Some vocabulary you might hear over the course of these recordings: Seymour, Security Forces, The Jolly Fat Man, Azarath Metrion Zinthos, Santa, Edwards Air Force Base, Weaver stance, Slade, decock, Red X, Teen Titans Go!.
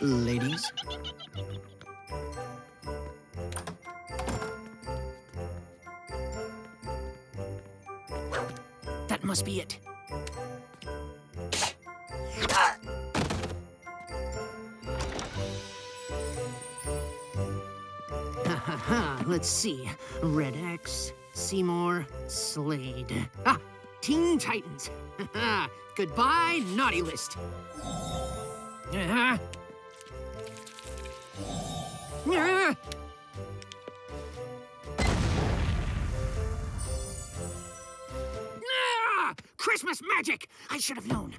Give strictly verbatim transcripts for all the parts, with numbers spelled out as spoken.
ladies. That must be it. Let's see. Red X, Seymour, Slade. Ah, Teen Titans. Goodbye, naughty list. Uh-huh. Uh-huh. Ah, Christmas magic! I should have known.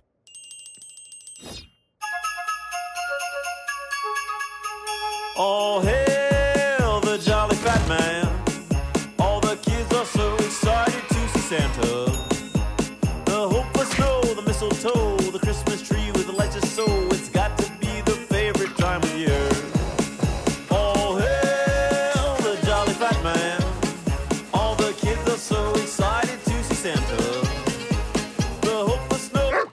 All hail the jolly fat man. All the kids are so excited to see Santa. The hopeless snow, the mistletoe, the Christmas tree with the lights just so. It's got to be the favorite time of year. All hail the jolly fat man. All the kids are so excited to see Santa. The hopeless snow.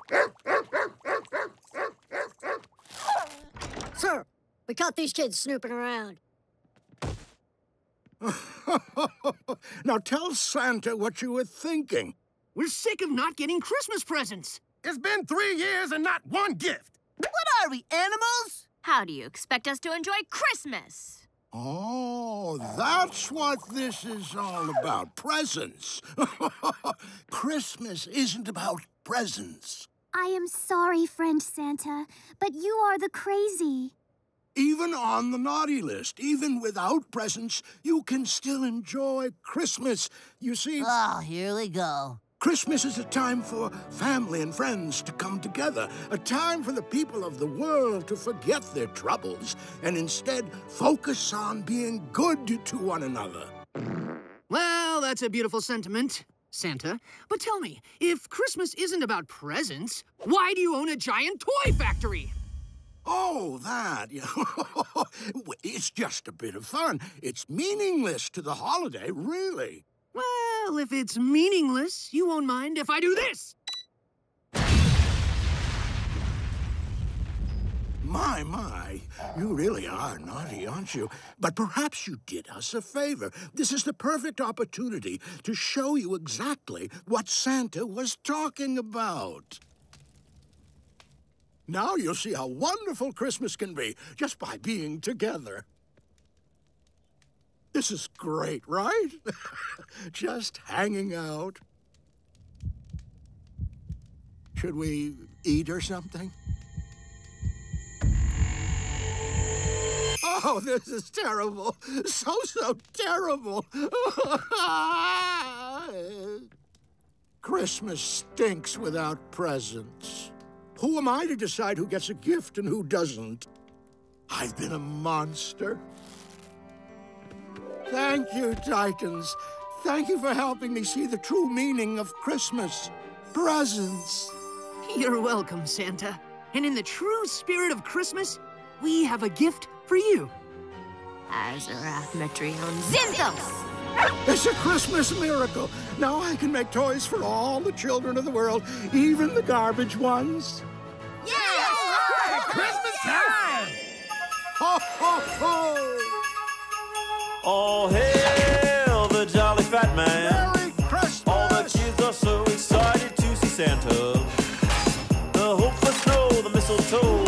Sir, we caught these kids snooping around. Now tell Santa what you were thinking. We're sick of not getting Christmas presents. It's been three years and not one gift. What are we, animals? How do you expect us to enjoy Christmas? Oh, that's what this is all about, presents. Christmas isn't about presents. I am sorry, friend Santa, but you are the crazy. Even on the naughty list, even without presents, you can still enjoy Christmas. You see... Ah, here we go. Christmas is a time for family and friends to come together, a time for the people of the world to forget their troubles and instead focus on being good to one another. Well, that's a beautiful sentiment, Santa. But tell me, if Christmas isn't about presents, why do you own a giant toy factory? Oh, that. It's just a bit of fun. It's meaningless to the holiday, really. Well, if it's meaningless, you won't mind if I do this. My, my, you really are naughty, aren't you? But perhaps you did us a favor. This is the perfect opportunity to show you exactly what Santa was talking about. Now you'll see how wonderful Christmas can be just by being together. This is great, right? Just hanging out. Should we eat or something? Oh, this is terrible. So, so terrible. Christmas stinks without presents. Who am I to decide who gets a gift and who doesn't? I've been a monster. Thank you, Titans. Thank you for helping me see the true meaning of Christmas. Presents. You're welcome, Santa. And in the true spirit of Christmas, we have a gift for you. Azarath Metrion Zinthos! It's a Christmas miracle. Now I can make toys for all the children of the world, even the garbage ones. Yes! Yes! Christmas time! Ho, ho, ho! All hail the jolly fat man. Merry Christmas! All the kids are so excited to see Santa. The hopeless snow, the mistletoe.